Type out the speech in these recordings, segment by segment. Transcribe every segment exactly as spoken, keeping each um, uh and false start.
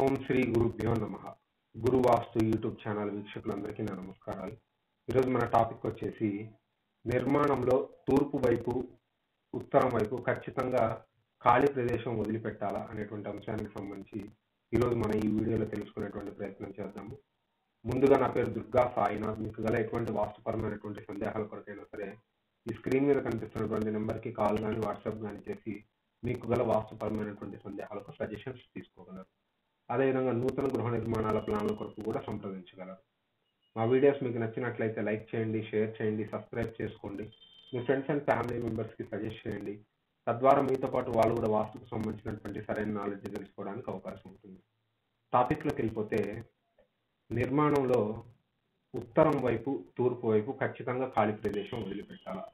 ఓం శ్రీ గురుభ్యో నమః. గురు వాస్తు YouTube channel వీక్షకులందరికీ నా నమస్కారాలు. ఈరోజు మన టాపిక్ వచ్చేసి నిర్మాణంలో తూర్పు వైపు ఉత్తరం వైపు ఖచ్చితంగా ఖాళీ ప్రదేశం వదిలిపెట్టాలా అనేటువంటి అంశానికి సంబంధించి ఈరోజు మనం ఈ వీడియోలో తెలుసుకునేటువంటి ప్రయత్నం చేద్దాము. ముందుగా నా పేరు దుర్గా సాయినాథ్. మీకు గల ఎటువంటి వాస్తుపరమైనటువంటి సందేహాల కొరకైనా సరే ఈ స్క్రీన్ మీద కనిపిస్తున్నటువంటి నెంబర్కి కాల్ కానీ వాట్సాప్ కానీ చేసి మీకు గల వాస్తుపరమైనటువంటి సందేహాలకు సజెషన్స్ తీసుకోగలరు. అదేవిధంగా నూతన గృహ నిర్మాణాల ప్లాన్ల కొరకు కూడా సంప్రదించగలరు. మా వీడియోస్ మీకు నచ్చినట్లయితే లైక్ చేయండి, షేర్ చేయండి, సబ్స్క్రైబ్ చేసుకోండి. మీ ఫ్రెండ్స్ అండ్ ఫ్యామిలీ మెంబర్స్కి సజెస్ట్ చేయండి. తద్వారా మీతో పాటు వాళ్ళు కూడా వాస్తుకు సంబంధించినటువంటి సరైన నాలెడ్జ్ తెలుసుకోవడానికి అవకాశం ఉంటుంది. టాపిక్లోకి వెళ్ళిపోతే నిర్మాణంలో ఉత్తరం వైపు తూర్పు వైపు ఖచ్చితంగా ఖాళీ ప్రదేశం వదిలిపెట్టాలి.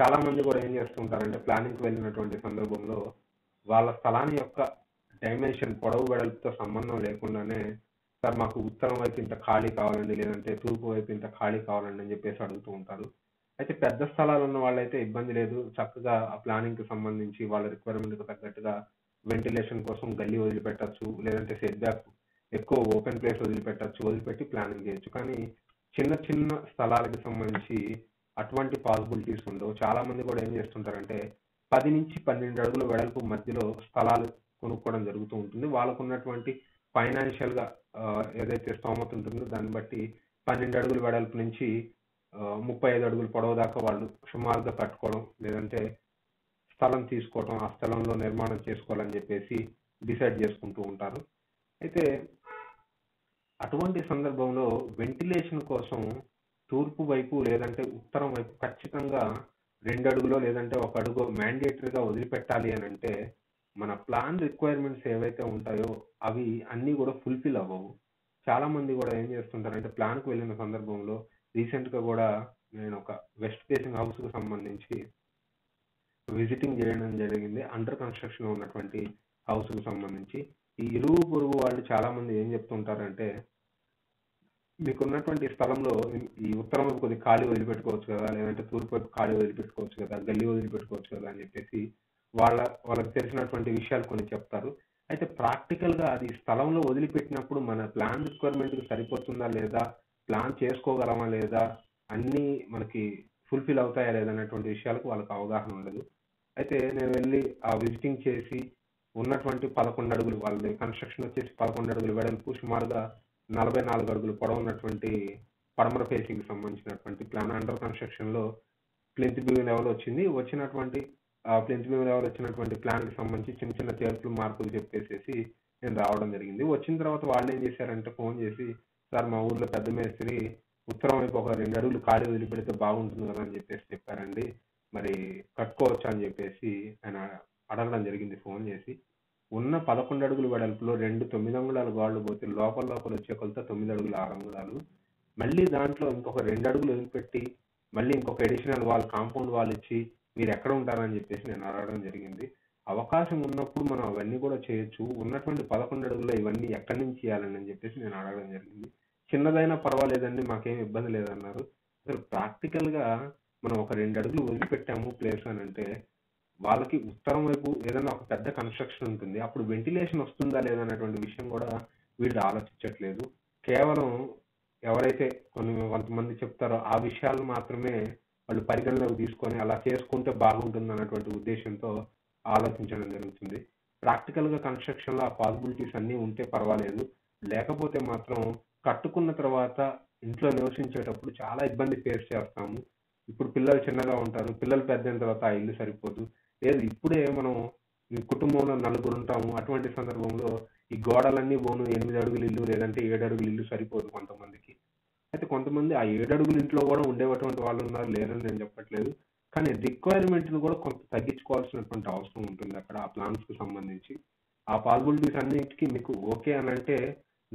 చాలామంది కూడా ఏం చేస్తుంటారంటే ప్లానింగ్కి వెళ్ళినటువంటి సందర్భంలో వాళ్ళ స్థలాన్ని యొక్క డైమెన్షన్ పొడవు వెడల్పుతో సంబంధం లేకుండానే సార్ మాకు ఉత్తరం వైపు ఇంత ఖాళీ కావాలండి, లేదంటే తూర్పు వైపు ఇంత ఖాళీ కావాలండి అని చెప్పేసి అడుగుతూ ఉంటారు. అయితే పెద్ద స్థలాలు ఉన్న వాళ్ళైతే ఇబ్బంది లేదు, చక్కగా ఆ ప్లానింగ్కి సంబంధించి వాళ్ళ రిక్వైర్మెంట్కి తగ్గట్టుగా వెంటిలేషన్ కోసం గల్లీ వదిలిపెట్టచ్చు, లేదంటే సెట్ బ్యాక్ ఎక్కువ ఓపెన్ ప్లేస్ వదిలిపెట్టచ్చు, వదిలిపెట్టి ప్లానింగ్ చేయొచ్చు. కానీ చిన్న చిన్న స్థలాలకు సంబంధించి అటువంటి పాసిబిలిటీస్ ఉండవు. చాలామంది కూడా ఏం చేస్తుంటారంటే పది నుంచి పన్నెండు అడుగుల వెడల్పు మధ్యలో స్థలాలు కొనుక్కోవడం జరుగుతూ ఉంటుంది. వాళ్ళకు ఉన్నటువంటి ఫైనాన్షియల్గా ఏదైతే స్తోమత ఉంటుందో దాన్ని బట్టి పన్నెండు అడుగుల వెడల్పు నుంచి ముప్పై ఐదు అడుగులు పొడవు దాకా వాళ్ళు సుమారుగా కట్టుకోవడం, లేదంటే స్థలం తీసుకోవడం, ఆ స్థలంలో నిర్మాణం చేసుకోవాలని చెప్పేసి డిసైడ్ చేసుకుంటూ ఉంటారు. అయితే అటువంటి సందర్భంలో వెంటిలేషన్ కోసం తూర్పు వైపు లేదంటే ఉత్తరం వైపు ఖచ్చితంగా రెండు అడుగులో లేదంటే ఒక అడుగు మ్యాండేటరీగా వదిలిపెట్టాలి అని అంటే మన ప్లాన్ రిక్వైర్మెంట్స్ ఏవైతే ఉంటాయో అవి అన్నీ కూడా ఫుల్ఫిల్ అవ్వవు. చాలామంది కూడా ఏం చేస్తుంటారంటే ప్లాన్కు వెళ్ళిన సందర్భంలో రీసెంట్గా కూడా నేను ఒక వెస్ట్ ఫేసింగ్ హౌస్కు సంబంధించి విజిటింగ్ చేయడం జరిగింది. అండర్ కన్స్ట్రక్షన్లో ఉన్నటువంటి హౌస్కు సంబంధించి ఈ ఇరుగు పొరుగు వాళ్ళు చాలామంది ఏం చెప్తుంటారంటే మీకున్నటువంటి స్థలంలో ఈ ఉత్తరం వైపు కొద్దిగా ఖాళీ వదిలిపెట్టుకోవచ్చు కదా, లేదంటే తూర్పు వైపు ఖాళీ వదిలిపెట్టుకోవచ్చు కదా, గల్లీ వదిలిపెట్టుకోవచ్చు కదా అని చెప్పేసి వాళ్ళ వాళ్ళకి తెలిసినటువంటి విషయాలు కొన్ని చెప్తారు. అయితే ప్రాక్టికల్గా అది స్థలంలో వదిలిపెట్టినప్పుడు మన ప్లాన్ రిక్వైర్మెంట్కి సరిపోతుందా లేదా, ప్లాన్ చేసుకోగలమా లేదా, అన్నీ మనకి ఫుల్ఫిల్ అవుతాయా లేదా అనేటువంటి విషయాలకు వాళ్ళకి అవగాహన ఉండదు. అయితే నేను వెళ్ళి ఆ విజిటింగ్ చేసి ఉన్నటువంటి పదకొండు అడుగులు వాళ్ళది కన్స్ట్రక్షన్ వచ్చేసి పదకొండు అడుగులు వెడల్పు సుమారుగా నలభై నాలుగు అడుగులు పొడవు ఉన్నటువంటి పడమర ఫేసింగ్కి సంబంధించినటువంటి ప్లాన్ అండర్ కన్స్ట్రక్షన్లో ప్లింత్ బీమ్ లెవెల్ వచ్చింది. వచ్చినటువంటి ప్లింత్ బీమ్ లెవెల్ వచ్చినటువంటి ప్లాన్కి సంబంధించి చిన్న చిన్న చేర్పులు మార్పులు చెప్పేసేసి నేను రావడం జరిగింది. వచ్చిన తర్వాత వాళ్ళు ఏం చేశారంటే ఫోన్ చేసి సార్ మా ఊర్లో పెద్ద మేస్త్రి ఉత్తరం వైపు ఒక రెండు అడుగులు ఖాళీ వదిలిపెడితే బాగుంటుంది కదా అని చెప్పేసి చెప్పారండి, మరి కట్టుకోవచ్చు అని చెప్పేసి ఆయన అడగడం జరిగింది ఫోన్ చేసి. ఉన్న పదకొండు అడుగుల వెడల్పులో రెండు తొమ్మిది అంగుళాలు గోడలు పోతే లోపల లోపల వచ్చే కొలత తొమ్మిది అడుగులు ఆరు అంగుళాలు, మళ్ళీ దాంట్లో ఇంకొక రెండు అడుగులు వదిలిపెట్టి మళ్ళీ ఇంకొక అడిషనల్ వాల్ కాంపౌండ్ వాల్ ఇచ్చి మీరు ఎక్కడ ఉంటారని చెప్పేసి నేను అడగడం జరిగింది. అవకాశం ఉన్నప్పుడు మనం అవన్నీ కూడా చేయొచ్చు, ఉన్నటువంటి పదకొండు అడుగుల్లో ఇవన్నీ ఎక్కడి నుంచి చేయాలని అని చెప్పేసి నేను అడగడం జరిగింది. చిన్నదైనా పర్వాలేదండి, మాకేం ఇబ్బంది లేదన్నారు. అసలు ప్రాక్టికల్గా మనం ఒక రెండు అడుగులు వదిలిపెట్టాము ప్లేస్ అని అంటే వాళ్ళకి ఉత్తరం వైపు ఏదైనా ఒక పెద్ద కన్స్ట్రక్షన్ ఉంటుంది, అప్పుడు వెంటిలేషన్ వస్తుందా లేదా అనేటువంటి విషయం కూడా వీళ్ళు ఆలోచించట్లేదు. కేవలం ఎవరైతే కొన్ని కొంతమంది చెప్తారో ఆ విషయాలు మాత్రమే వాళ్ళు పరిగణలోకి తీసుకొని అలా చేసుకుంటే బాగుంటుంది అన్నటువంటి ఉద్దేశంతో ఆలోచించడం జరుగుతుంది. ప్రాక్టికల్గా కన్స్ట్రక్షన్లో ఆ పాసిబిలిటీస్ అన్నీ ఉంటే పర్వాలేదు, లేకపోతే మాత్రం కట్టుకున్న తర్వాత ఇంట్లో నివసించేటప్పుడు చాలా ఇబ్బంది ఫేస్ చేస్తాము. ఇప్పుడు పిల్లలు చిన్నగా ఉంటారు, పిల్లలు పెద్దయిన తర్వాత ఆ ఇల్లు సరిపోదు. లేదు ఇప్పుడే మనం కుటుంబంలో నలుగురు ఉంటాము, అటువంటి సందర్భంలో ఈ గోడలన్నీ పోను ఎనిమిది అడుగులు ఇల్లు లేదంటే ఏడు అడుగులు ఇల్లు సరిపోదు కొంతమందికి. అయితే కొంతమంది ఆ ఏడు అడుగుల ఇంట్లో కూడా ఉండేటువంటి వాళ్ళు ఉన్నారు, లేరని నేను చెప్పట్లేదు. కానీ రిక్వైర్మెంట్ను కూడా కొంత తగ్గించుకోవాల్సినటువంటి అవసరం ఉంటుంది అక్కడ ఆ ప్లాన్స్కి సంబంధించి. ఆ పాసిబిలిటీస్ అన్నిటికీ మీకు ఓకే అని అంటే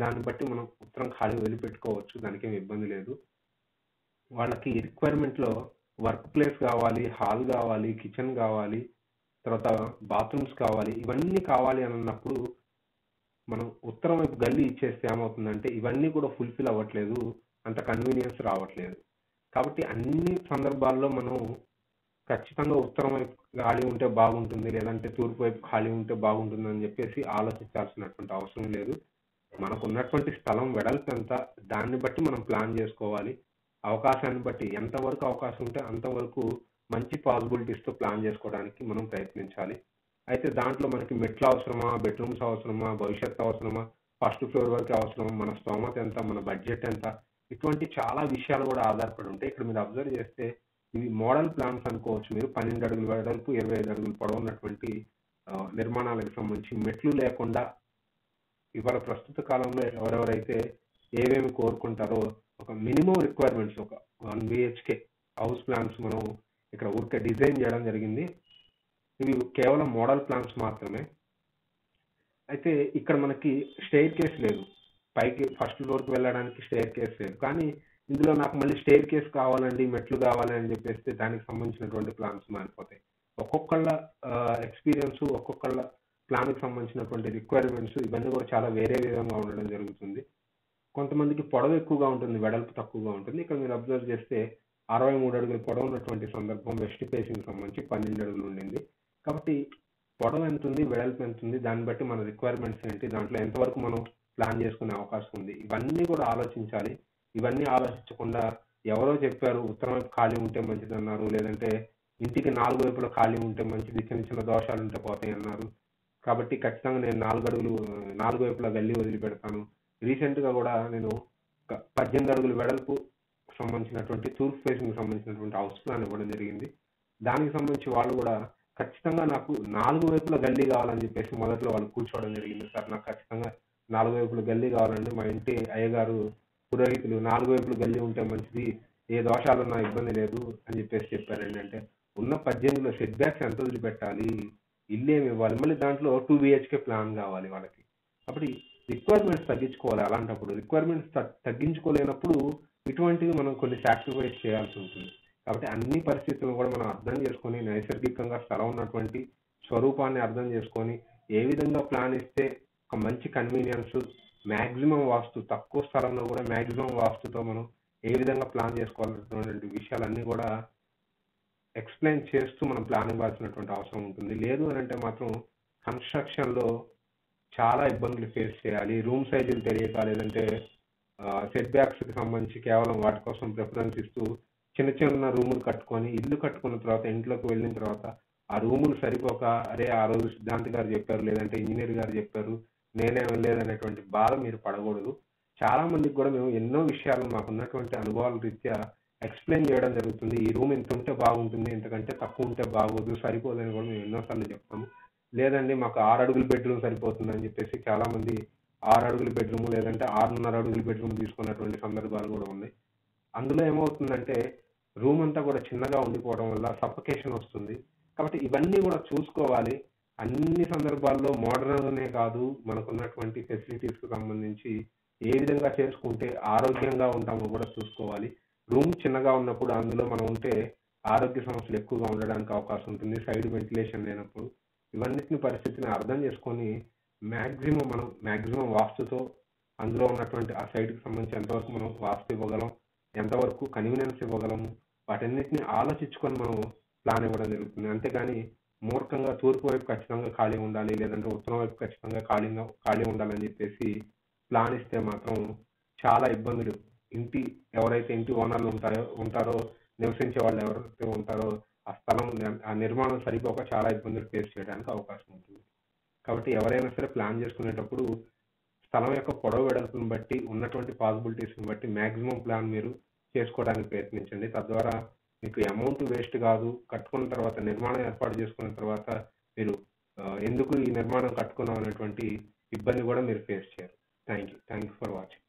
దాన్ని బట్టి మనం ఉత్తరం ఖాళీ వదిలిపెట్టుకోవచ్చు, దానికి ఏమి ఇబ్బంది లేదు. వాళ్ళకి రిక్వైర్మెంట్లో వర్క్ ప్లేస్ కావాలి, హాల్ కావాలి, కిచెన్ కావాలి, తర్వాత బాత్రూమ్స్ కావాలి, ఇవన్నీ కావాలి అని అన్నప్పుడు మనం ఉత్తరం వైపు గల్లీ ఇచ్చేస్తే ఏమవుతుందంటే ఇవన్నీ కూడా ఫుల్ఫిల్ అవ్వట్లేదు, అంత కన్వీనియన్స్ రావట్లేదు. కాబట్టి అన్ని సందర్భాల్లో మనం ఖచ్చితంగా ఉత్తరం వైపు ఖాళీ ఉంటే బాగుంటుంది, లేదంటే తూర్పు వైపు ఖాళీ ఉంటే బాగుంటుంది అని చెప్పేసి ఆలోచించాల్సినటువంటి అవసరం లేదు. మనకున్నటువంటి స్థలం వెడల్పు ఎంత, దాన్ని బట్టి మనం ప్లాన్ చేసుకోవాలి. అవకాశాన్ని బట్టి ఎంతవరకు అవకాశం ఉంటే అంతవరకు మంచి పాసిబిలిటీస్తో ప్లాన్ చేసుకోవడానికి మనం ప్రయత్నించాలి. అయితే దాంట్లో మనకి మెట్లు అవసరమా, బెడ్రూమ్స్ అవసరమా, భవిష్యత్తు అవసరమా, ఫస్ట్ ఫ్లోర్ వరకు అవసరమా, మన స్తోమత ఎంత, మన బడ్జెట్ ఎంత, ఇటువంటి చాలా విషయాలు కూడా ఆధారపడి ఉంటాయి. ఇక్కడ మీరు అబ్జర్వ్ చేస్తే ఇవి మోడల్ ప్లాన్స్ అనుకోవచ్చు. మీరు పన్నెండు అడుగులు వెడల్పు, ఇరవై ఐదు అడుగులు పొడవున్నటువంటి నిర్మాణాలకు సంబంధించి మెట్లు లేకుండా ఇవాళ ప్రస్తుత కాలంలో ఎవరెవరైతే ఏమేమి కోరుకుంటారో ఒక మినిమం రిక్వైర్మెంట్స్ ఒక వన్ బిహెచ్కే హౌస్ ప్లాన్స్ మనం ఇక్కడ ఊరికే డిజైన్ చేయడం జరిగింది. ఇవి కేవలం మోడల్ ప్లాన్స్ మాత్రమే. అయితే ఇక్కడ మనకి స్టేర్ కేస్ లేదు, పైకి ఫస్ట్ ఫ్లోర్కి వెళ్ళడానికి స్టేర్ కేస్ లేదు. కానీ ఇందులో నాకు మళ్ళీ స్టేర్ కేస్ కావాలండి, మెట్లు కావాలి అని చెప్పేస్తే దానికి సంబంధించినటువంటి ప్లాన్స్ మారిపోతాయి. ఒక్కొక్కళ్ళ ఎక్స్పీరియన్స్, ఒక్కొక్కళ్ళ ప్లాన్కి సంబంధించినటువంటి రిక్వైర్మెంట్స్ ఇవన్నీ కూడా చాలా వేరే విధంగా ఉండడం జరుగుతుంది. కొంతమందికి పొడవు ఎక్కువగా ఉంటుంది, వెడల్పు తక్కువగా ఉంటుంది. ఇక్కడ మీరు అబ్జర్వ్ చేస్తే అరవై మూడు అడుగులు పొడవు ఉన్నటువంటి సందర్భం వెస్ట్ ఫేసింగ్ సంబంధించి పన్నెండు అడుగులు ఉండింది. కాబట్టి పొడవు ఎంత ఉంది, వెడల్పు ఎంత ఉంది, దాన్ని బట్టి మన రిక్వైర్మెంట్స్ ఏంటి, దాంట్లో ఎంతవరకు మనం ప్లాన్ చేసుకునే అవకాశం ఉంది, ఇవన్నీ కూడా ఆలోచించాలి. ఇవన్నీ ఆలోచించకుండా ఎవరో చెప్పారు ఉత్తరం వైపు ఖాళీ ఉంటే మంచిది అన్నారు, లేదంటే ఇంటికి నాలుగు వైపులో ఖాళీ ఉంటే మంచిది, చిన్న చిన్న దోషాలు ఉంటే పోతాయి అన్నారు, కాబట్టి ఖచ్చితంగా నేను నాలుగు అడుగులు నాలుగు వైపులా వెళ్ళి వదిలిపెడతాను. రీసెంట్గా కూడా నేను పద్దెనిమిది అడుగులు వెడల్పు సంబంధించినటువంటి తూర్పు ఫేసింగ్కి సంబంధించినటువంటి హౌస్ ప్లాన్ ఇవ్వడం జరిగింది. దానికి సంబంధించి వాళ్ళు కూడా ఖచ్చితంగా నాకు నాలుగు వైపుల గల్లీ కావాలని చెప్పేసి మొదట్లో వాళ్ళు కూర్చోవడం జరిగింది. సార్ నాకు ఖచ్చితంగా నాలుగు వైపుల గల్లీ కావాలండి, మా ఇంటి అయ్యగారు పురోహితులు, నాలుగు వైపులు గల్లీ ఉంటే మంచిది, ఏ దోషాలున్నా ఇబ్బంది లేదు అని చెప్పేసి చెప్పారండి. అంటే ఉన్న పద్దెనిమిదిలో సెట్ బ్యాక్స్ ఎంత వదిలిపెట్టాలి, ఇల్లు ఏమి ఇవ్వాలి, మళ్ళీ దాంట్లో టూ బిహెచ్కే ప్లాన్ కావాలి వాళ్ళకి. కాబట్టి రిక్వైర్మెంట్స్ తగ్గించుకోవాలి. అలాంటప్పుడు రిక్వైర్మెంట్స్ తగ్గించుకోలేనప్పుడు ఇటువంటివి మనం కొన్ని సాక్రిఫైస్ చేయాల్సి ఉంటుంది. కాబట్టి అన్ని పరిస్థితులను కూడా మనం అర్థం చేసుకొని నైసర్గికంగా స్థలం ఉన్నటువంటి స్వరూపాన్ని అర్థం చేసుకొని ఏ విధంగా ప్లాన్ ఇస్తే ఒక మంచి కన్వీనియన్స్, మ్యాక్సిమం వాస్తు, తక్కువ స్థలంలో కూడా మ్యాక్సిమం వాస్తుతో మనం ఏ విధంగా ప్లాన్ చేసుకోవాల్సినటువంటి విషయాలన్నీ కూడా ఎక్స్ప్లెయిన్ చేస్తూ మనం ప్లాన్ ఇవ్వాల్సినటువంటి అవసరం ఉంటుంది. లేదు అని అంటే మాత్రం కన్స్ట్రక్షన్లో చాలా ఇబ్బందులు ఫేస్ చేయాలి. రూమ్ సైజులు తెలియక, లేదంటే సెట్ బ్యాక్స్కి సంబంధించి కేవలం వాటి కోసం ప్రిఫరెన్స్ ఇస్తూ చిన్న చిన్న రూములు కట్టుకొని ఇల్లు కట్టుకున్న తర్వాత ఇంట్లోకి వెళ్ళిన తర్వాత ఆ రూములు సరిపోక, అరే ఆ రోజు సిద్ధాంత్ గారు చెప్పారు, లేదంటే ఇంజనీర్ గారు చెప్పారు, నేనే వెళ్ళలేదనేటువంటి బాధ మీరు పడకూడదు. చాలా మందికి కూడా మేము ఎన్నో విషయాలు మాకున్నటువంటి అనుభవాల రీత్యా ఎక్స్ప్లెయిన్ చేయడం జరుగుతుంది. ఈ రూమ్ ఇంత ఉంటే బాగుంటుంది, ఇంతకంటే తక్కువ ఉంటే బాగోదు, సరిపోదని కూడా మేము ఎన్నోసార్లు చెప్తాము. లేదండి మాకు ఆరు అడుగుల బెడ్రూమ్ సరిపోతుంది అని చెప్పేసి చాలామంది ఆరు అడుగుల బెడ్రూమ్, లేదంటే ఆరున్నర అడుగుల బెడ్రూమ్ తీసుకున్నటువంటి సందర్భాలు కూడా ఉన్నాయి. అందులో ఏమవుతుందంటే రూమ్ అంతా కూడా చిన్నగా ఉండిపోవడం వల్ల సఫకేషన్ వస్తుంది. కాబట్టి ఇవన్నీ కూడా చూసుకోవాలి. అన్ని సందర్భాల్లో మోడర్న్గానే కాదు, మనకున్నటువంటి ఫెసిలిటీస్కి సంబంధించి ఏ విధంగా చేసుకుంటే ఆరోగ్యంగా ఉంటామో కూడా చూసుకోవాలి. రూమ్ చిన్నగా ఉన్నప్పుడు అందులో మనం ఉంటే ఆరోగ్య సమస్యలు ఎక్కువగా ఉండడానికి అవకాశం ఉంటుంది, సైడ్ వెంటిలేషన్ లేనప్పుడు. ఇవన్నిటిని పరిస్థితిని అర్థం చేసుకొని మ్యాక్సిమం మనం మ్యాక్సిమం వాస్తుతో అందులో ఉన్నటువంటి ఆ సైడ్కి సంబంధించి ఎంతవరకు మనం వాస్తు ఇవ్వగలం, ఎంతవరకు కన్వీనియన్స్ ఇవ్వగలము, వాటన్నిటిని ఆలోచించుకొని మనం ప్లాన్ ఇవ్వడం జరుగుతుంది. అంతేగాని మూర్ఖంగా తూర్పు వైపు ఖచ్చితంగా ఖాళీ ఉండాలి, లేదంటే ఉత్తరం వైపు ఖచ్చితంగా ఖాళీగా ఖాళీ ఉండాలని చెప్పేసి ప్లాన్ ఇస్తే మాత్రం చాలా ఇబ్బందులు ఇంటి ఎవరైతే ఇంటి ఓనర్లు ఉంటారో ఉంటారో నివసించే వాళ్ళు ఎవరైతే ఉంటారో ఆ స్థలం ఆ నిర్మాణం సరిపోక చాలా ఇబ్బందులు ఫేస్ చేయడానికి అవకాశం ఉంటుంది. కాబట్టి ఎవరైనా సరే ప్లాన్ చేసుకునేటప్పుడు స్థలం యొక్క పొడవు వెడల్పును బట్టి, ఉన్నటువంటి పాసిబిలిటీస్ని బట్టి మ్యాక్సిమం ప్లాన్ మీరు చేసుకోవడానికి ప్రయత్నించండి. తద్వారా మీకు అమౌంట్ వేస్ట్ కాదు. కట్టుకున్న తర్వాత, నిర్మాణం ఏర్పాటు చేసుకున్న తర్వాత మీరు ఎందుకు ఈ నిర్మాణం కట్టుకున్నాం అనేటువంటి ఇబ్బంది కూడా మీరు ఫేస్ చేయరు. Thank you thank you for watching.